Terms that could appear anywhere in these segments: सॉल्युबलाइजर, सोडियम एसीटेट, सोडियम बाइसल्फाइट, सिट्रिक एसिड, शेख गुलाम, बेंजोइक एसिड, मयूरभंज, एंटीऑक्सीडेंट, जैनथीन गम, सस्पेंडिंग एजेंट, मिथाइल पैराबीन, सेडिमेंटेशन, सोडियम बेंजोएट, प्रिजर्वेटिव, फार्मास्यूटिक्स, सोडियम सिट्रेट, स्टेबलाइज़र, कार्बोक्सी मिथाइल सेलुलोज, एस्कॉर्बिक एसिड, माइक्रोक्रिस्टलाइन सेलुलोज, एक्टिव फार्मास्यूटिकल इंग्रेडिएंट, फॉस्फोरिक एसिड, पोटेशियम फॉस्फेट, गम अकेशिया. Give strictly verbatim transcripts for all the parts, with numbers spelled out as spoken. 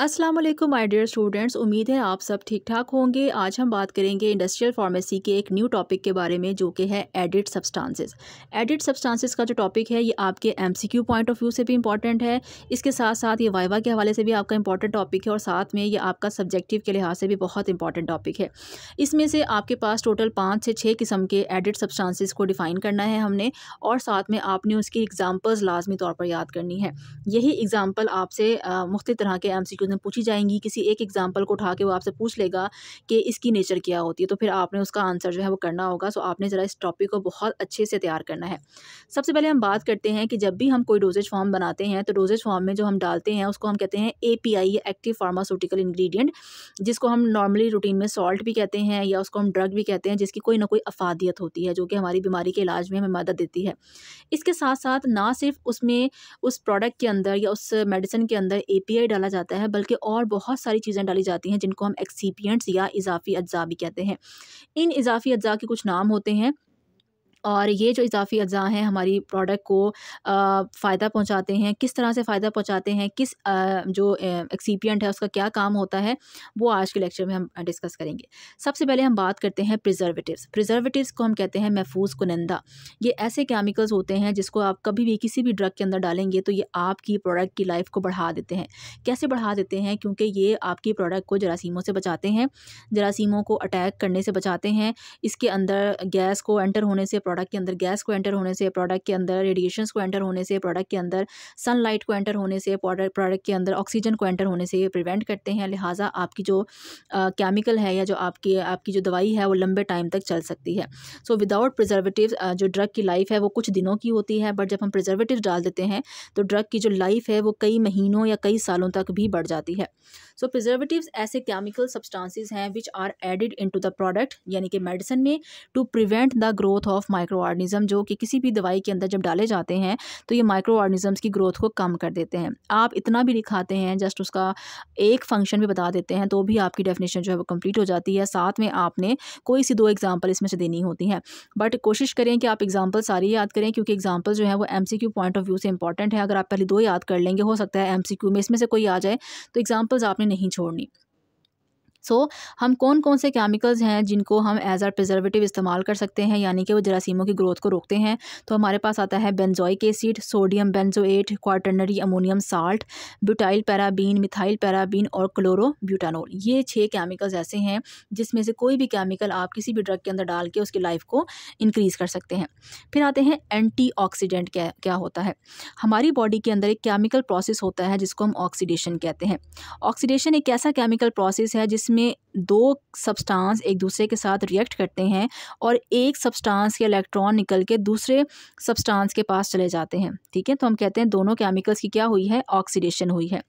अस्सलामुअलैकुम my dear students, उम्मीद है आप सब ठीक ठाक होंगे। आज हम बात करेंगे इंडस्ट्रियल फार्मेसी के एक न्यू टॉपिक के बारे में जो कि है एडिड सब्सटेंसेस। एडिड सब्सटेंसेस का जो टॉपिक है ये आपके एमसीक्यू पॉइंट ऑफ व्यू से भी इंपॉर्टेंट है, इसके साथ साथ ये वाइवा के हवाले से भी आपका इंपॉर्टेंट टॉपिक है और साथ में ये आपका सब्जेक्टिव के लिहाज से भी बहुत इंपॉर्टेंट टॉपिक है। इसमें से आपके पास टोटल पाँच से छः किस्म के एडिड सब्सटेंसेस को डिफ़ाइन करना है हमने और साथ में आपने उसकी एग्जाम्पल्स लाजमी तौर पर याद करनी है। यही एग्जाम्पल आपसे मुख्तलिफ तरह के एमसीक्यू पूछी जाएंगी। किसी एक एग्जांपल को उठा के वो आपसे पूछ लेगा कि इसकी नेचर क्या होती है, तो फिर आपने उसका आंसर जो है वो करना होगा। सो आपने ज़रा इस टॉपिक को बहुत अच्छे से तैयार करना है। सबसे पहले हम बात करते हैं कि जब भी हम कोई डोजेज फॉर्म बनाते हैं तो डोजेज फॉर्म में जो हम डालते हैं उसको हम कहते हैं एपीआई या एक्टिव फार्मास्यूटिकल इंग्रेडिएंट, जिसको हम नॉर्मली रूटीन में सॉल्ट भी कहते हैं या उसको हम ड्रग भी कहते हैं, जिसकी कोई ना कोई अफादियत होती है जो कि हमारी बीमारी के इलाज में हमें मदद देती है। इसके साथ साथ ना सिर्फ उसमें उस प्रोडक्ट के अंदर या उस मेडिसिन के अंदर एपीआई डाला जाता है बल्कि और बहुत सारी चीज़ें डाली जाती हैं जिनको हम एक्सीपिएंट्स या इजाफी अज्जा भी कहते हैं। इन इजाफी अज्जा के कुछ नाम होते हैं और ये जो इजाफी अज्जा हैं हमारी प्रोडक्ट को फ़ायदा पहुंचाते हैं। किस तरह से फ़ायदा पहुंचाते हैं, किस आ, जो एक्सीपिएंट है उसका क्या काम होता है, वो आज के लेक्चर में हम डिस्कस करेंगे। सबसे पहले हम बात करते हैं प्रिजर्वेटिव्स। प्रिजर्वेटिव्स को हम कहते हैं महफूज कुनंदा। ये ऐसे केमिकल्स होते हैं जिसको आप कभी भी किसी भी ड्रग के अंदर डालेंगे तो ये आपकी प्रोडक्ट की लाइफ को बढ़ा देते हैं। कैसे बढ़ा देते हैं, क्योंकि ये आपकी प्रोडक्ट को जरासीमों से बचाते हैं, जरासीमों को अटैक करने से बचाते हैं। इसके अंदर गैस को एंटर होने से, प्रोडक्ट के अंदर गैस को एंटर होने से, प्रोडक्ट के अंदर रेडिएशंस को एंटर होने से, प्रोडक्ट के अंदर सनलाइट को एंटर होने से, प्रोडक्ट प्रोडक्ट के अंदर ऑक्सीजन को एंटर होने से प्रिवेंट करते हैं। लिहाजा आपकी जो केमिकल है या जो आपकी आपकी जो दवाई है वो लंबे टाइम तक चल सकती है। सो विदाउट प्रिजर्वेटिव्स जो ड्रग की लाइफ है वो कुछ दिनों की होती है, बट जब हम प्रिजर्वेटिव डाल देते हैं तो ड्रग की जो लाइफ है वो कई महीनों या कई सालों तक भी बढ़ जाती है। सो प्रिजर्वेटिव्स ऐसे केमिकल सब्सटेंसेस हैं which are added into the product यानी कि मेडिसिन में to prevent the growth of micro organism, जो कि किसी भी दवाई के अंदर जब डाले जाते हैं तो ये माइक्रो ऑर्गेनिजम्स की ग्रोथ को कम कर देते हैं। आप इतना भी दिखाते हैं, जस्ट उसका एक फंक्शन भी बता देते हैं तो भी आपकी डेफिनेशन जो है वो कंप्लीट हो जाती है। साथ में आपने कोई सी दो एग्जांपल इसमें से देनी होती हैं, बट कोशिश करें कि आप एग्जांपल सारी याद करें क्योंकि एग्जांपल जो है वो एमसीक्यू पॉइंट ऑफ व्यू से इंपॉर्टेंट है। अगर आप पहले दो याद कर लेंगे, हो सकता है एमसीक्यू में इसमें से कोई आ जाए, तो एग्जाम्पल्स आपने नहीं छोड़नी। सो so, हम कौन कौन से केमिकल्स हैं जिनको हम एज आर प्रिजर्वेटिव इस्तेमाल कर सकते हैं यानी कि वो जरासीमों की ग्रोथ को रोकते हैं, तो हमारे पास आता है बेंजोइक एसिड, सोडियम बेंजोएट, quaternary ammonium salt, butyl paraben, मिथाइल पैराबीन और क्लोरो ब्यूटानोल। ये छः केमिकल्स ऐसे हैं जिसमें से कोई भी केमिकल आप किसी भी ड्रग के अंदर डाल के उसकी लाइफ को इंक्रीज़ कर सकते हैं। फिर आते हैं एंटी ऑक्सीडेंट। क्या क्या होता है, हमारी बॉडी के अंदर एक केमिकल प्रोसेस होता है जिसको हम ऑक्सीडेशन कहते हैं। ऑक्सीडेशन एक ऐसा केमिकल प्रोसेस है जिसमें में दो सब्सटेंस एक दूसरे के साथ रिएक्ट करते हैं और एक सब्सटेंस के इलेक्ट्रॉन निकल के दूसरे सब्सटेंस के पास चले जाते हैं। ठीक है, तो हम कहते हैं दोनों केमिकल्स की क्या हुई है, ऑक्सीडेशन हुई है।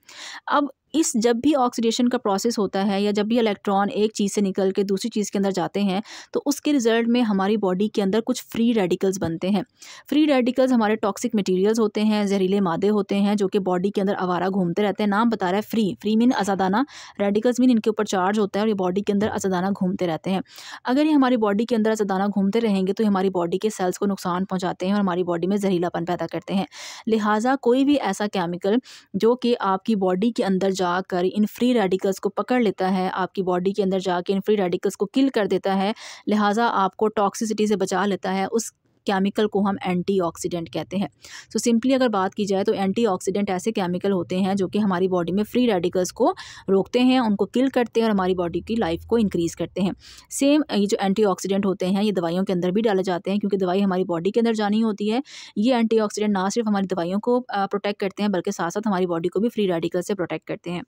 अब इस जब भी ऑक्सीडेशन का प्रोसेस होता है या जब भी इलेक्ट्रॉन एक चीज़ से निकल के दूसरी चीज़ के अंदर जाते हैं तो उसके रिजल्ट में हमारी बॉडी के अंदर कुछ फ्री रेडिकल्स बनते हैं। फ्री रेडिकल्स हमारे टॉक्सिक मटेरियल्स होते हैं, जहरीले मादे होते हैं जो कि बॉडी के अंदर आवारा घूमते रहते हैं। नाम बता रहा है फ्री, फ्री मीन आज़ादाना, रेडिकल्स मीन इनके ऊपर चार्ज होता है और ये बॉडी के अंदर आज़ादाना घूमते रहते हैं। अगर ये हमारी बॉडी के अंदर आज़ादाना घूमते रहेंगे तो हमारी बॉडी के सेल्स को नुकसान पहुँचाते हैं और हमारी बॉडी में जहरीलापन पैदा करते हैं। लिहाजा कोई भी ऐसा केमिकल जो कि आपकी बॉडी के अंदर जाकर इन फ्री रेडिकल्स को पकड़ लेता है, आपकी बॉडी के अंदर जाकर इन फ्री रेडिकल्स को किल कर देता है, लिहाजा आपको टॉक्सिसिटी से बचा लेता है, उस केमिकल को हम एंटीऑक्सीडेंट कहते हैं। सो so, सिंपली अगर बात की जाए तो एंटीऑक्सीडेंट ऐसे केमिकल होते हैं जो कि हमारी बॉडी में फ्री रेडिकल्स को रोकते हैं, उनको किल करते हैं और हमारी बॉडी की लाइफ को इंक्रीज़ करते हैं। सेम ये जो एंटीऑक्सीडेंट होते हैं ये दवाइयों के अंदर भी डाले जाते हैं क्योंकि दवाई हमारी बॉडी के अंदर जानी होती है। ये एंटीऑक्सीडेंट ना सिर्फ हमारी दवाइयों को प्रोटेक्ट करते हैं बल्कि साथ साथ हमारी बॉडी को भी फ्री रेडिकल से प्रोटेक्ट करते हैं।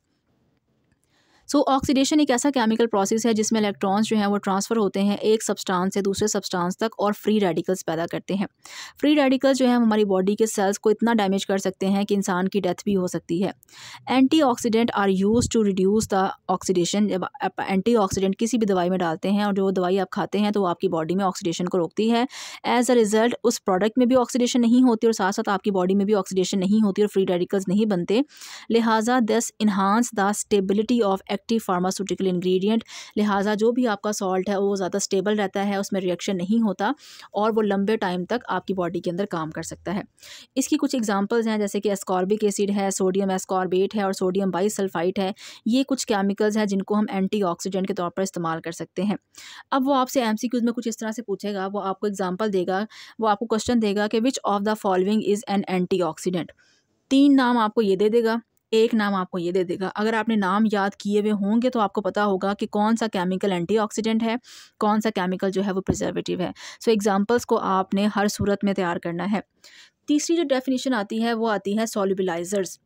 सो so, ऑक्सीडेशन एक ऐसा केमिकल प्रोसेस है जिसमें इलेक्ट्रॉन्स जो हैं वो ट्रांसफ़र होते हैं एक सब्सटेंस से दूसरे सब्सटेंस तक और फ्री रेडिकल्स पैदा करते हैं। फ्री रेडिकल्स जो है हमारी बॉडी के सेल्स को इतना डैमेज कर सकते हैं कि इंसान की डेथ भी हो सकती है। एंटीऑक्सीडेंट are use to reduce the oxidation. जब आप एंटीऑक्सीडेंट किसी भी दवाई में डालते हैं और जो दवाई आप खाते हैं तो आपकी बॉडी में ऑक्सीडेशन को रोकती है। एज अ रिज़ल्ट उस प्रोडक्ट में भी ऑक्सीडेशन नहीं होती और साथ साथ आपकी बॉडी में भी ऑक्सीडेशन नहीं होती और फ्री रेडिकल्स नहीं बनते। लिहाजा this enhance the stability of एक्टिव फार्मास्यूटिकल इंग्रेडिएंट, लिहाजा जो भी आपका सॉल्ट है वो ज़्यादा स्टेबल रहता है, उसमें रिएक्शन नहीं होता और वो लंबे टाइम तक आपकी बॉडी के अंदर काम कर सकता है। इसकी कुछ एग्जांपल्स हैं जैसे कि एस्कॉर्बिक एसिड है, सोडियम एस्कॉर्बेट है और सोडियम बाइसल्फाइट है। ये कुछ केमिकल्स हैं जिनको हम एंटीऑक्सीडेंट के तौर पर इस्तेमाल कर सकते हैं। अब वो आपसे एमसीक्यूज में कुछ इस तरह से पूछेगा, वो आपको एग्जाम्पल देगा, वो आपको क्वेश्चन देगा कि which of the following is an एंटीऑक्सीडेंट। तीन नाम आपको ये दे देगा, एक नाम आपको ये दे देगा। अगर आपने नाम याद किए हुए होंगे तो आपको पता होगा कि कौन सा केमिकल एंटीऑक्सीडेंट है, कौन सा केमिकल जो है वो प्रिजर्वेटिव है। सो एग्जांपल्स को आपने हर सूरत में तैयार करना है। तीसरी जो डेफिनेशन आती है वो आती है सॉल्युबलाइजर्स।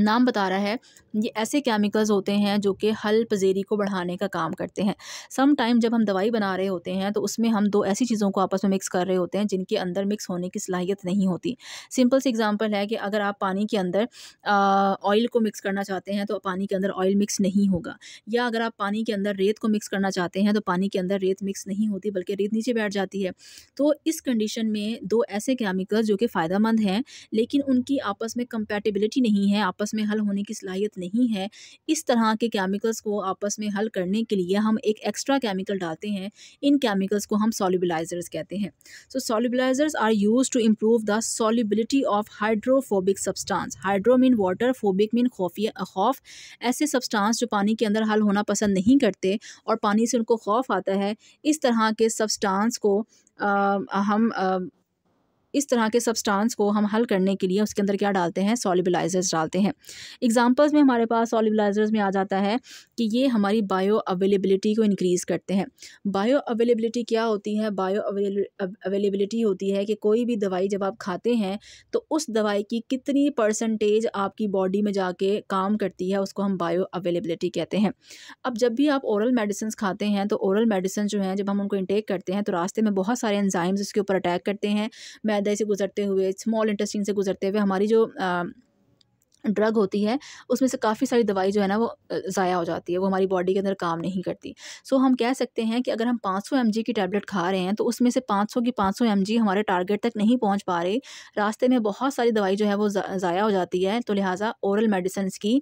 नाम बता रहा है ये ऐसे केमिकल्स होते हैं जो कि हल पजेरी को बढ़ाने का काम करते हैं। सम टाइम जब हम दवाई बना रहे होते हैं तो उसमें हम दो ऐसी चीज़ों को आपस में मिक्स कर रहे होते हैं जिनके अंदर मिक्स होने की सलाहियत नहीं होती। सिंपल सी एग्जांपल है कि अगर आप पानी के अंदर ऑयल को मिक्स करना चाहते हैं तो पानी के अंदर ऑयल मिक्स नहीं होगा, या अगर आप पानी के अंदर रेत को मिक्स करना चाहते हैं तो पानी के अंदर रेत मिक्स नहीं होती बल्कि रेत नीचे बैठ जाती है। तो इस कंडीशन में दो ऐसे केमिकल्स जो कि फ़ायदेमंद हैं लेकिन उनकी आपस में कंपैटिबिलिटी नहीं है, आपस में हल होने की सलाहियत नहीं है। इस तरह के केमिकल्स को आपस में हल करने के लिए हम एक एक्स्ट्रा केमिकल डालते हैं। इन केमिकल्स को हम सॉल्युबलाइजर्स कहते हैं। So सॉल्युबलाइजर्स are used to improve the solubility of hydrophobic substance. Hydro mean water, phobic mean खौफिया, खौफ। ऐसे सब्सटेंस जो पानी के अंदर हल होना पसंद नहीं करते और पानी से उनको खौफ आता है, इस तरह के सब्सटेंस को आ, हम आ, इस तरह के सब्सटेंस को हम हल करने के लिए उसके अंदर क्या डालते हैं, सॉल्युबलाइजर्स डालते हैं। एग्जांपल्स में हमारे पास सॉल्युबलाइजर्स में आ जाता है कि ये हमारी बायो अवेलेबिलिटी को इंक्रीज़ करते हैं। बायो अवेलेबिलिटी क्या होती है? बायो अवेलेबिलिटी होती है कि कोई भी दवाई जब आप खाते हैं तो उस दवाई की कितनी परसेंटेज आपकी बॉडी में जाके काम करती है, उसको हम बायो अवेलेबिलिटी कहते हैं। अब जब भी आप ओरल मेडिसिन खाते हैं तो ओरल मेडिसिन जो हैं जब हम उनको इंटेक करते हैं तो रास्ते में बहुत सारे एंजाइम्स उसके ऊपर अटैक करते हैं। मैदे से गुजरते हुए, स्मॉल इंटेस्टाइन से गुजरते हुए हमारी जो आ, ड्रग होती है उसमें से काफ़ी सारी दवाई जो है ना वो ज़ाया हो जाती है, वो हमारी बॉडी के अंदर काम नहीं करती। सो हम कह सकते हैं कि अगर हम पाँच सौ एम जी की टैबलेट खा रहे हैं तो उसमें से पाँच सौ की पाँच सौ एम जी हमारे टारगेट तक नहीं पहुंच पा रही, रास्ते में बहुत सारी दवाई जो है वो ज़ाया हो जाती है। तो लिहाजा ओरल मेडिसिन की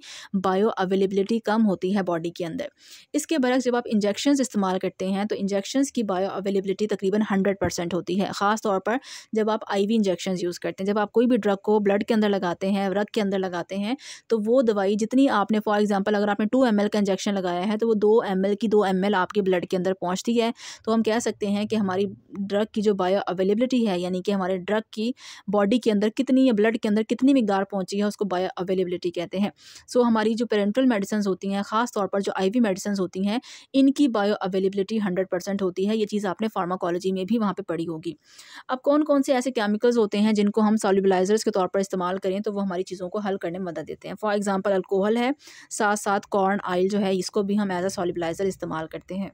बायो अवेलेबिलिटी कम होती है बॉडी के अंदर। इसके बरक्स जब आप इंजेक्शन इस्तेमाल करते हैं तो इंजेक्शन की बायो अवेलेबिलिटी तकरीबन हंड्रेड परसेंट होती है, ख़ासतौर पर जब आप आई वी इंजेक्शन यूज़ करते हैं। जब आप कोई भी ड्रग को ब्लड के अंदर लगाते हैं, रग के अंदर लगाते हैं तो वो दवाई जितनी आपने, फॉर एग्जांपल अगर आपने टू एम एल का इंजेक्शन लगाया है तो वो टू एम एल की टू एम एल आपके ब्लड के अंदर पहुंचती है। तो हम कह सकते हैं कि हमारी ड्रग की जो बायो अवेलेबिलिटी है, यानी कि हमारे ड्रग की बॉडी के अंदर कितनी, ब्लड के अंदर कितनी मिकदार पहुंची है, उसको बायो अवेलेबिलिटी कहते हैं। सो हमारी जो पेरेंटल मेडिसिन होती हैं, खासतौर पर जो आई वी मेडिसिन होती हैं, इनकी बायो अवेलेबिलिटी हंड्रेड परसेंट होती है। ये चीज़ आपने फार्माकोलॉजी में भी वहाँ पर पढ़ी होगी। अब कौन कौन से ऐसे केमिकल्स होते हैं जिनको हम सॉल्युबलाइजर्स के तौर पर इस्तेमाल करें तो वो हमारी चीज़ों को हल करने मदद देते हैं। फॉर एग्जांपल अल्कोहल है, साथ साथ कॉर्न ऑयल जो है इसको भी हम एज अ सॉल्युबलाइजर इस्तेमाल करते हैं।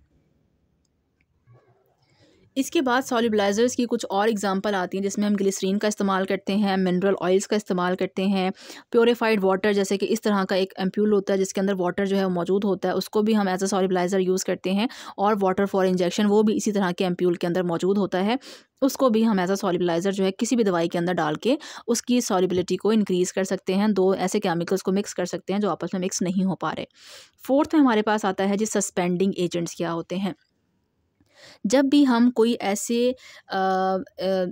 इसके बाद सॉल्युबलाइजर्स की कुछ और एग्जांपल आती हैं जिसमें हम ग्लिसरीन का इस्तेमाल करते हैं, मिनरल ऑयल्स का इस्तेमाल करते हैं, प्योरीफाइड वाटर, जैसे कि इस तरह का एक एम्प्यूल होता है जिसके अंदर वाटर जो है वो मौजूद होता है, उसको भी हम एज अ सॉल्युबलाइजर यूज़ करते हैं। और वाटर फॉर इंजेक्शन, वो भी इसी तरह के एम्प्यूल के अंदर मौजूद होता है, उसको भी हम एज अ सॉल्युबलाइजर जो है किसी भी दवाई के अंदर डाल के उसकी सॉल्युबिलिटी को इंक्रीज़ कर सकते हैं। दो ऐसे केमिकल्स को मिक्स कर सकते हैं जो आपस में मिक्स नहीं हो पा रहे। फोर्थ में हमारे पास आता है जी सस्पेंडिंग एजेंट्स क्या होते हैं। जब भी हम कोई ऐसे आ, आ,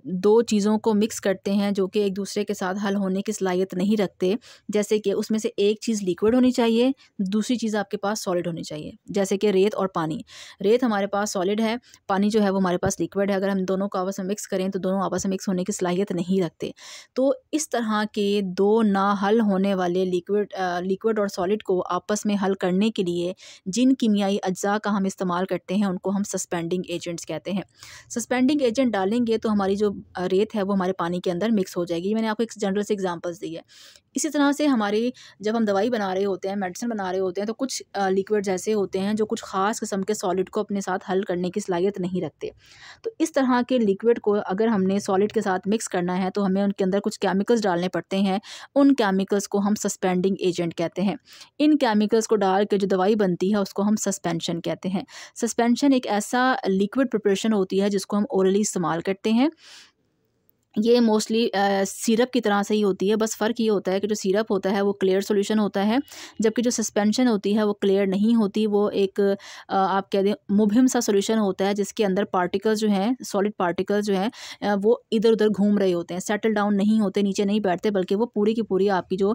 दो चीज़ों को मिक्स करते हैं जो कि एक दूसरे के साथ हल होने की सलाहियत नहीं रखते, जैसे कि उसमें से एक चीज़ लिक्विड होनी चाहिए, दूसरी चीज़ आपके पास सॉलिड होनी चाहिए, जैसे कि रेत और पानी। रेत हमारे पास सॉलिड है, पानी जो है वो हमारे पास लिक्विड है। अगर हम दोनों को आपस में मिक्स करें तो दोनों आपस में मिक्स होने की सलाहियत नहीं रखते। तो इस तरह के दो ना हल होने वाले लिक्विड लिक्विड और सॉलिड को आपस में हल करने के लिए जिन कीमियाई अज्जा का हम इस्तेमाल करते हैं उनको हम सस्पेंडिंग एजेंट्स कहते हैं। सस्पेंडिंग एजेंट डालेंगे तो हमारी जो रेत है वो हमारे पानी के अंदर मिक्स हो जाएगी। मैंने आपको एक जनरल से एग्जांपल्स दी है। इसी तरह से हमारी जब हम दवाई बना रहे होते हैं, मेडिसिन बना रहे होते हैं, तो कुछ लिक्विड्स ऐसे होते हैं जो कुछ ख़ास किस्म के सॉलिड को अपने साथ हल करने की सलाहियत नहीं रखते। तो इस तरह के लिक्विड को अगर हमने सॉलिड के साथ मिक्स करना है तो हमें उनके अंदर कुछ केमिकल्स डालने पड़ते हैं। उन केमिकल्स को हम सस्पेंडिंग एजेंट कहते हैं। इन केमिकल्स को डाल के जो दवाई बनती है उसको हम सस्पेंशन कहते हैं। सस्पेंशन एक ऐसा लिक्विड प्रिपरेशन होती है जिसको हम ओरली इस्तेमाल करते हैं। ये मोस्टली सिरप की तरह से ही होती है, बस फ़र्क ये होता है कि जो सिरप होता है वो क्लियर सॉल्यूशन होता है, जबकि जो सस्पेंशन होती है वो क्लियर नहीं होती, वो एक आ, आप कह दें मुबहिम सा सॉल्यूशन होता है जिसके अंदर पार्टिकल्स जो हैं, सॉलिड पार्टिकल्स जो हैं वो इधर उधर घूम रहे होते हैं, सेटल डाउन नहीं होते, नीचे नहीं बैठते, बल्कि वो पूरी की पूरी आपकी जो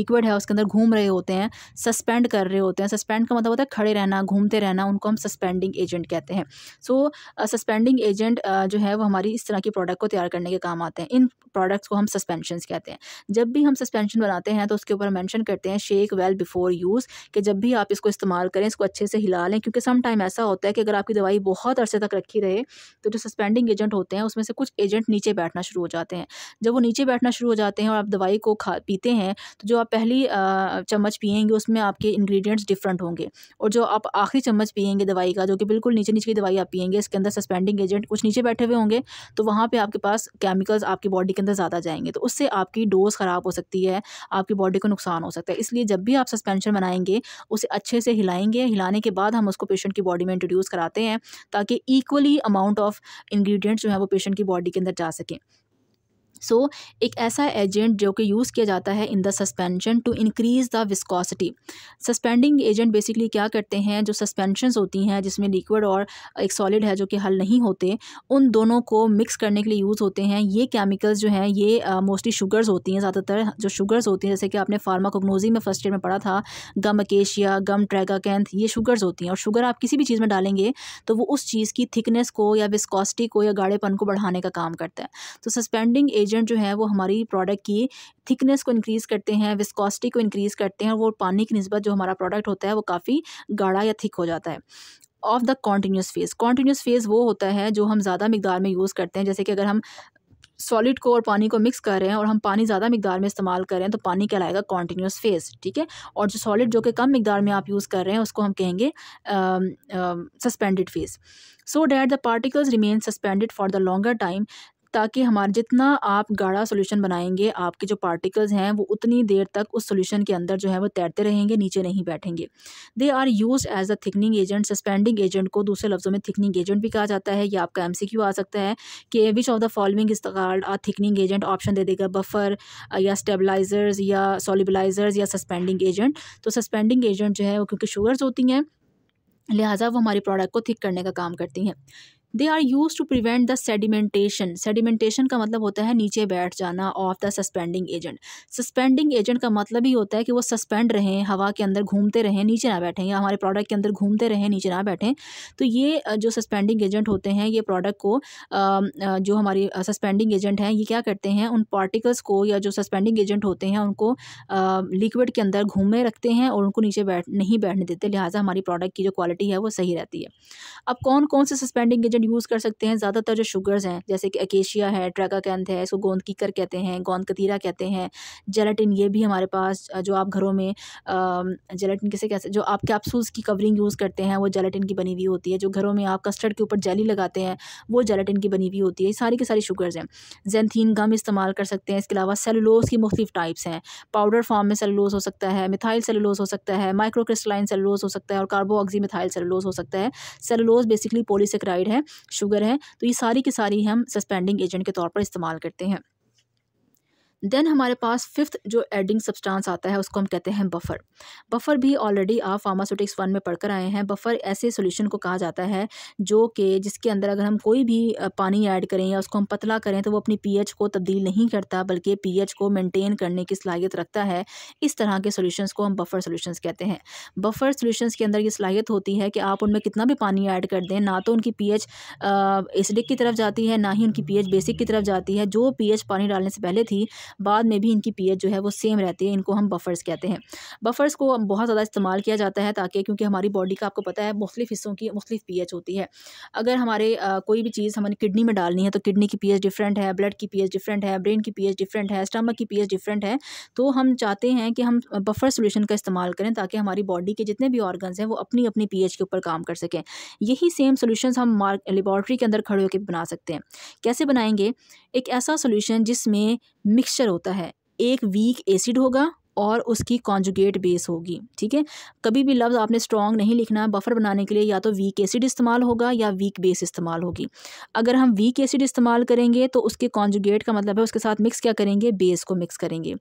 लिक्विड है उसके अंदर घूम रहे होते हैं, सस्पेंड कर रहे होते हैं। सस्पेंड का मतलब होता है खड़े रहना, घूमते रहना, उनको हम सस्पेंडिंग एजेंट कहते हैं। सो सस्पेंडिंग एजेंट जो है वो हमारी इस तरह की प्रोडक्ट को तैयार करने के काम आते हैं। इन प्रोडक्ट्स को हम सस्पेंशंस कहते हैं। जब भी हम सस्पेंशन बनाते हैं तो उसके ऊपर मेंशन करते हैं शेक वेल बिफोर यूज़, कि जब भी आप इसको इस्तेमाल करें इसको अच्छे से हिला लें, क्योंकि सम टाइम ऐसा होता है कि अगर आपकी दवाई बहुत अरसे तक रखी रहे तो जो सस्पेंडिंग एजेंट होते हैं उसमें से कुछ एजेंट नीचे बैठना शुरू हो जाते हैं। जब वो नीचे बैठना शुरू हो जाते हैं और आप दवाई को खा पीते हैं तो जो आप पहली चम्मच पिएंगे उसमें आपके इंग्रेडिएंट्स डिफरेंट होंगे, और जो आप आखिरी चम्मच पिएंगे दवाई का, जो कि बिल्कुल नीचे नीचे की दवाई आप पिएंगे, इसके अंदर सस्पेंडिंग एजेंट कुछ नीचे बैठे हुए होंगे, तो वहाँ पे आपके पास केमिकल्स आपकी बॉडी के अंदर ज़्यादा जाएंगे, तो उससे आपकी डोज ख़राब हो सकती है, आपकी बॉडी को नुकसान हो सकता है। इसलिए जब भी आप सस्पेंशन बनाएंगे उसे अच्छे से हिलाएंगे, हिलाने के बाद हम उसको पेशेंट की बॉडी में इंट्रोड्यूस कराते हैं ताकि इक्वली अमाउंट ऑफ इंग्रेडिएंट्स जो है वो पेशेंट की बॉडी के अंदर जा सकें। सो so, एक ऐसा एजेंट जो कि यूज़ किया जाता है in the suspension to increase the viscosity. सस्पेंडिंग एजेंट basically क्या करते हैं, जो सस्पेंशंस होती हैं जिसमें लिक्विड और एक सॉलिड है जो कि हल नहीं होते, उन दोनों को मिक्स करने के लिए यूज़ होते हैं। ये केमिकल्स जो हैं ये मोस्टली uh, शुगर्स होती हैं, ज़्यादातर जो शुगर्स होती हैं, जैसे कि आपने फार्माकोग्नोजी में फर्स्ट ईयर में पढ़ा था, गम अकेशिया, गम ट्रैगाकैंथ, ये शुगर्स होती हैं। और शुगर आप किसी भी चीज़ में डालेंगे तो वो उस चीज़ की थिकनेस को या विस्कोसिटी को या गाढ़ेपन को बढ़ाने का काम करता है। तो सस्पेंडिंग एजेंट जो है वो हमारी प्रोडक्ट की थिकनेस को इंक्रीज़ करते हैं, विस्कोसिटी को इंक्रीज़ करते हैं, और वो पानी की निस्बत जो हमारा प्रोडक्ट होता है वो काफ़ी गाढ़ा या थिक हो जाता है। Of the continuous phase, continuous phase वो होता है जो हम ज़्यादा मिकदार में यूज़ करते हैं, जैसे कि अगर हम सॉलिड को और पानी को मिक्स कर रहे हैं और हम पानी ज़्यादा मिकदार में इस्तेमाल कर रहे हैं तो पानी कहलाएगा कॉन्टीन्यूस फेज़, ठीक है। और जो सॉलिड जो कि कम मिकदार में आप यूज़ कर रहे हैं उसको हम कहेंगे suspended phase. So that the particles remain suspended for the longer time, ताकि हमारा जितना आप गाढ़ा सॉल्यूशन बनाएंगे आपके जो पार्टिकल्स हैं वो उतनी देर तक उस सॉल्यूशन के अंदर जो है वो तैरते रहेंगे, नीचे नहीं बैठेंगे। They are used as a thickening agent. सस्पेंडिंग एजेंट को दूसरे लफ्ज़ों में थिकनिंग एजेंट भी कहा जाता है। या आपका एमसीक्यू आ सकता है कि which of the following is called a thickening agent, option दे देगा बफर या स्टेबलाइजर्स या सॉल्युबलाइजर्स या सस्पेंडिंग एजेंट। तो सस्पेंडिंग एजेंट जो है वो क्योंकि शुगर्स होती हैं लिहाजा वो हमारी प्रोडक्ट को थिक करने का काम करती हैं। They are use to prevent the सेडिमेंटेशन। सेडिमेंटेशन का मतलब होता है नीचे बैठ जाना of the सस्पेंडिंग एजेंट। सस्पेंडिंग एजेंट का मतलब ही होता है कि वो सस्पेंड रहें, हवा के अंदर घूमते रहें, नीचे ना बैठें, या हमारे प्रोडक्ट के अंदर घूमते रहें, नीचे ना बैठें। तो ये जो सस्पेंडिंग एजेंट होते हैं ये प्रोडक्ट को, जो हमारी सस्पेंडिंग एजेंट हैं ये क्या करते हैं, उन पार्टिकल्स को या जो सस्पेंडिंग एजेंट होते हैं उनको लिक्विड के अंदर घूमे रखते हैं और उनको नीचे बैठ नहीं बैठने देते, लिहाजा हमारी प्रोडक्ट की जो क्वालिटी है वो सही रहती है। अब कौन कौन से सस्पेंडिंग यूज़ कर सकते हैं, ज़्यादातर जो शुगर्स हैं जैसे कि अकेशिया है, ट्रैगाकैंथ है, इसको गोंद कीकर कहते हैं, गोंद कतीरा कहते हैं, जेलेटिन, ये भी हमारे पास जो आप घरों में जेलेटिन किसे कहते हैं, जो आप कैप्सूल्स की कवरिंग यूज़ करते हैं वो जेलेटिन की बनी हुई होती है, जो घरों में आप कस्टर्ड के ऊपर जेली लगाते हैं वो जेलेटिन की बनी हुई होती है, ये सारी की सारी शुगर्स हैं। जैनथीन गम इस्तेमाल कर सकते हैं। इसके अलावा सेलुलोज की मुख्तलिफ टाइप्स हैं, पाउडर फॉर्म में सेलुलोज हो सकता है, मिथाइल सेलुलोज हो सकता है, माइक्रोक्रिस्टलाइन सेलुलोज हो सकता है और कार्बोक्सी मिथाइल सेलुलोज हो सकता है। सेलुलोज बेसिकली पॉलीसेकेराइड है, शुगर है। तो ये सारी की सारी हम सस्पेंडिंग एजेंट के तौर पर इस्तेमाल करते हैं। देन हमारे पास फिफ्थ जो एडिंग सब्सटेंस आता है उसको हम कहते हैं बफर। बफर भी ऑलरेडी आप फार्मास्यूटिक्स वन में पढ़कर आए हैं। बफर ऐसे सॉल्यूशन को कहा जाता है जो कि जिसके अंदर अगर हम कोई भी पानी ऐड करें या उसको हम पतला करें तो वो अपनी पीएच को तब्दील नहीं करता, बल्कि पीएच को मेंटेन करने की सलाहियत रखता है। इस तरह के सॉल्यूशंस को हम बफर सॉल्यूशंस कहते हैं। बफर सॉल्यूशंस के अंदर ये सलाहियत होती है कि आप उनमें कितना भी पानी ऐड कर दें, ना तो उनकी पीएच एसिडिक की तरफ जाती है, ना ही उनकी पीएच बेसिक की तरफ जाती है। जो पीएच पानी डालने से पहले थी बाद में भी इनकी पीएच जो है वो सेम रहती है। इनको हम बफर्स कहते हैं। बफर्स को बहुत ज़्यादा इस्तेमाल किया जाता है ताकि, क्योंकि हमारी बॉडी का आपको पता है मुख्तलिफ हिस्सों की मुख्तलिफ पीएच होती है। अगर हमारे आ, कोई भी चीज़ हमारी किडनी में डालनी है तो किडनी की पीएच डिफरेंट है, ब्लड की पीएच डिफरेंट है, ब्रेन की पीएच डिफरेंट है, स्टमक की पीएच डिफरेंट है। तो हम चाहते हैं कि हम बफर सोल्यूशन का इस्तेमाल करें ताकि हमारी बॉडी के जितने भी ऑर्गन्स हैं वो अपनी अपनी पीएच के ऊपर काम कर सकें। यही सेम सोल्यूशन हम मार्क लेबॉर्ट्री के अंदर खड़े होकर बना सकते हैं। कैसे बनाएंगे? एक ऐसा सोल्यूशन जिसमें मिक्सचर होता है, एक वीक एसिड होगा और उसकी कॉन्जुगेट बेस होगी। ठीक है, कभी भी लफ्ज़ आपने स्ट्रॉन्ग नहीं लिखना है। बफर बनाने के लिए या तो वीक एसिड इस्तेमाल होगा या वीक बेस इस्तेमाल होगी। अगर हम वीक एसिड इस्तेमाल करेंगे तो उसके कॉन्जुगेट का मतलब है उसके साथ मिक्स क्या करेंगे, बेस को मिक्स करेंगे।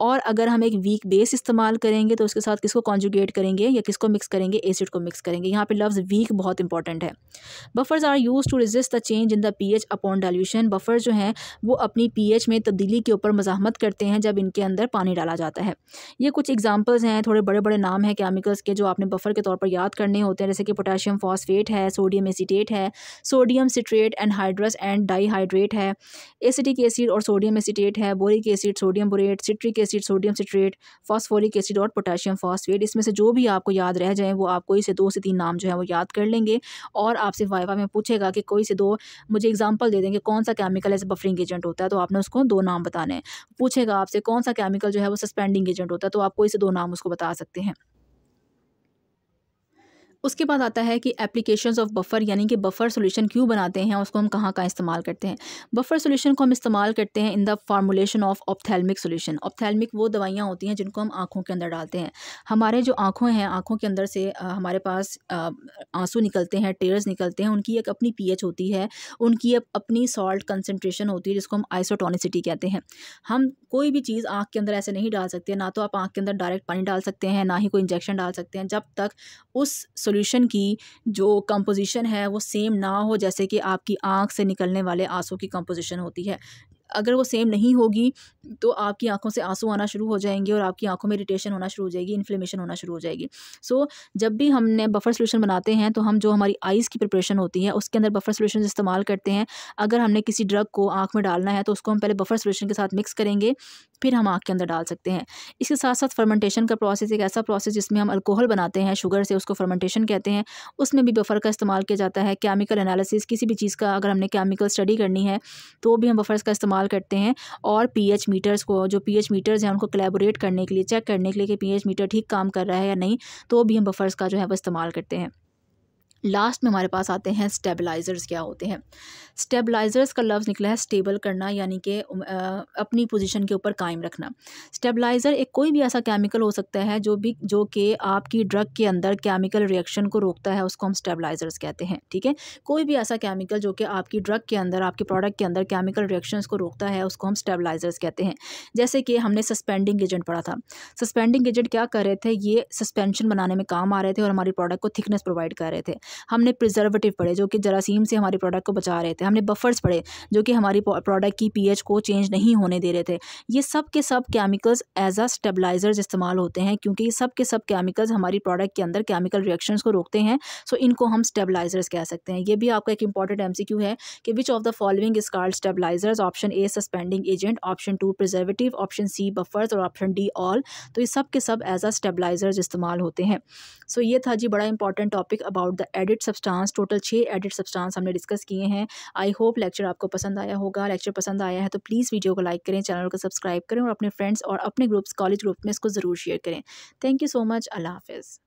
और अगर हम एक वीक बेस इस्तेमाल करेंगे तो उसके साथ किसको कॉन्जुगेट करेंगे या किसको मिक्स करेंगे, एसिड को मिक्स करेंगे। यहाँ पर लफ्ज़ वीक बहुत इंपॉर्टेंट है। Buffers are use to resist the change in the P H upon dilution. Buffer जो हैं वो अपनी पी एच में तब्दीली के ऊपर मज़ाहमत करते हैं जब इनके अंदर पानी डाला जाता है। ये कुछ एग्जांपल्स हैं, थोड़े बड़े बड़े नाम हैं केमिकल्स के जो आपने बफर के तौर पर याद करने होते हैं, जैसे कि पोटेशियम फॉस्फेट है, सोडियम एसीटेट है, सोडियम सिट्रेट, anhydrous and dihydrate है, एसिटिक एसिड और सोडियम एसीटेट है, boric acid, sodium borate, सिट्रिक एसिड, सोडियम सिट्रेट, फॉस्फोरिक एसिड और पोटेशियम फॉस्फेट। इसमें से जो भी आपको याद रह जाए वो आपको इसे दो से तीन नाम जो है वो याद कर लेंगे और आपसे वाइवा में पूछेगा कि कोई से दो मुझे एग्जाम्पल दे देंगे कौन सा केमिकल ऐसे बफरिंग एजेंट होता है, तो आपने उसको दो नाम बताने हैं। पूछेगा आपसे कौन सा केमिकल जो है वो सस्पेंड एजेंट होता है, तो आप कोई से दो नाम उसको बता सकते हैं। उसके बाद आता है कि एप्लीकेशंस ऑफ बफर, यानी कि बफर सॉल्यूशन क्यों बनाते हैं, उसको हम कहाँ कहाँ इस्तेमाल करते हैं। बफर सॉल्यूशन को हम इस्तेमाल करते हैं in the formulation of ophthalmic solution. Ophthalmic वो दवाइयाँ होती हैं जिनको हम आँखों के अंदर डालते हैं। हमारे जो आँखों हैं, आँखों के अंदर से हमारे पास आंसू निकलते हैं, टेयर्स निकलते हैं, उनकी एक अपनी पी एच होती है, उनकी एक अपनी सॉल्ट कंसनट्रेशन होती है जिसको हम आइसोटोनिसिटी कहते हैं। हम कोई भी चीज़ आँख के अंदर ऐसे नहीं डाल सकते, ना तो आप आँख के अंदर डायरेक्ट पानी डाल सकते हैं, ना ही कोई इंजेक्शन डाल सकते हैं, जब तक उस सॉल्यूशन की जो कंपोजिशन है वो सेम ना हो जैसे कि आपकी आंख से निकलने वाले आंसू की कंपोजिशन होती है। अगर वो सेम नहीं होगी तो आपकी आंखों से आंसू आना शुरू हो जाएंगे और आपकी आंखों में इरिटेशन होना शुरू हो जाएगी, इन्फ्लेमेशन होना शुरू हो जाएगी। सो so, जब भी हमने बफर सॉल्यूशन बनाते हैं तो हम जो हमारी आइज़ की प्रिपरेशन होती है उसके अंदर बफर सॉल्यूशन इस्तेमाल करते हैं। अगर हमने किसी ड्रग को आंख में डालना है तो उसको हम पहले बफर सॉल्यूशन के साथ मिक्स करेंगे, फिर हम आँख के अंदर डाल सकते हैं। इसके साथ साथ फर्मेंटेशन का प्रोसेस एक ऐसा प्रोसेस जिसमें हम अल्कोहल बनाते हैं शुगर से, उसको फर्मेंटेशन कहते हैं, उसमें भी बफर का इस्तेमाल किया जाता है। केमिकल एनालिसिस, किसी भी चीज़ का अगर हमने केमिकल स्टडी करनी है तो भी हम बफर्स का इस्तेमाल करते हैं। और पीएच मीटर्स को, जो पीएच मीटर्स हैं उनको कोलैबोरेट करने के लिए, चेक करने के लिए कि पीएच मीटर ठीक काम कर रहा है या नहीं, तो भी हम बफर्स का जो है वो इस्तेमाल करते हैं। लास्ट में हमारे पास आते हैं स्टेबलाइज़र्स क्या होते हैं। स्टेबलाइज़र्स का लफ्ज़ निकला है स्टेबल करना, यानी कि अपनी पोजीशन के ऊपर कायम रखना। स्टेबलाइज़र एक कोई भी ऐसा केमिकल हो सकता है जो भी जो कि आपकी ड्रग के अंदर केमिकल रिएक्शन को रोकता है, उसको हम स्टेबलाइज़र्स कहते हैं। ठीक है, कोई भी ऐसा केमिकल जो कि आपकी ड्रग के अंदर, आपके प्रोडक्ट के अंदर केमिकल रिएक्शन को रोकता है, उसको हम स्टेबलाइज़र्स कहते हैं। जैसे कि हमने सस्पेंडिंग एजेंट पढ़ा था। सस्पेंडिंग एजेंट क्या कर रहे थे, ये सस्पेंशन बनाने में काम आ रहे थे और हमारे प्रोडक्ट को थिकनेस प्रोवाइड कर रहे थे। हमने प्रिजर्वेटिव पढ़े जो कि जरासीम से हमारे प्रोडक्ट को बचा रहे थे। हमने बफर्स पढ़े जो कि हमारी प्रोडक्ट की पीएच को चेंज नहीं होने दे रहे थे। ये सब के सब केमिकल्स एज अ स्टेबलाइजर्स इस्तेमाल होते हैं, क्योंकि ये सब के सब केमिकल्स हमारी प्रोडक्ट के अंदर केमिकल रिएक्शंस को रोकते हैं। सो इनको हम स्टेबलाइजर्स कह सकते हैं। ये भी आपका एक इंपॉर्टेंट एमसीक्यू है कि which of the following is called stabilisers. Option A सस्पेंडिंग एजेंट, option two प्रिजर्वेटिव, option C buffers और ऑप्शन डी ऑल। तो ये सब के सब एज अ स्टेबलाइजर्स इस्तेमाल होते हैं। सो so, ये था जी बड़ा important topic about the edit substance. Total छः एडिट सब्सटेंस हमने डिस्कस किए हैं। आई होप लेक्चर आपको पसंद आया होगा। लेक्चर पसंद आया है तो प्लीज़ वीडियो को लाइक करें, चैनल को सब्सक्राइब करें और अपने फ्रेंड्स और अपने ग्रुप्स, कॉलेज ग्रुप में इसको ज़रूर शेयर करें। Thank you so much. अल्लाह हाफिज़।